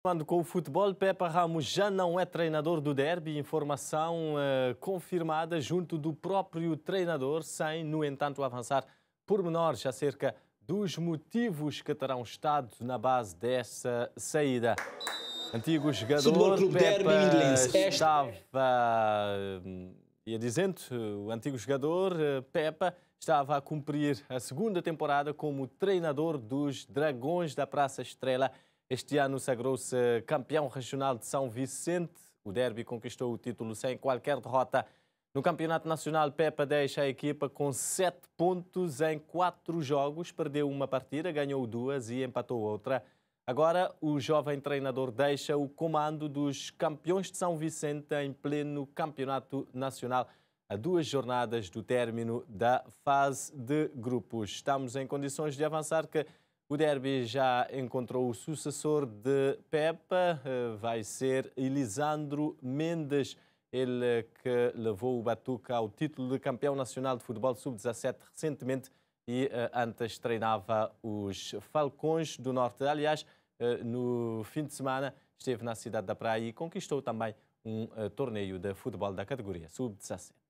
Continuando com o futebol, Pepa Ramos já não é treinador do Derby, informação confirmada junto do próprio treinador, sem, no entanto, avançar pormenores acerca dos motivos que terão estado na base dessa saída. Antigo jogador Pepa estava a cumprir a segunda temporada como treinador dos Dragões da Praça Estrela. Este ano sagrou-se campeão regional de São Vicente. O Derby conquistou o título sem qualquer derrota. No Campeonato Nacional, Pepa deixa a equipa com 7 pontos em 4 jogos. Perdeu uma partida, ganhou 2 e empatou outra. Agora, o jovem treinador deixa o comando dos campeões de São Vicente em pleno Campeonato Nacional, a 2 jornadas do término da fase de grupos. Estamos em condições de avançar que o Derby já encontrou o sucessor de Pepa, vai ser Elisandro Mendes, ele que levou o Batuca ao título de campeão nacional de futebol sub-17 recentemente e antes treinava os Falcões do Norte. Aliás, no fim de semana esteve na cidade da Praia e conquistou também um torneio de futebol da categoria sub-17.